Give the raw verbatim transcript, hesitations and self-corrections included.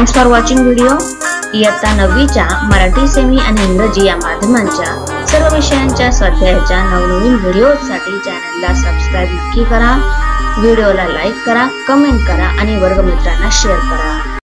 Thanks for watching video. इयत्ता नववीच्या Marathi semi आणि इंग्रजी या माध्यमांच्या सर्व विषयांच्या स्वाध्यायाच्या नवनवीन व्हिडिओसाठी चॅनलला सबस्क्राइब नक्की करा. व्हिडिओला लाईक करा, कमेंट करा आणि वर्गमित्रांना शेअर करा.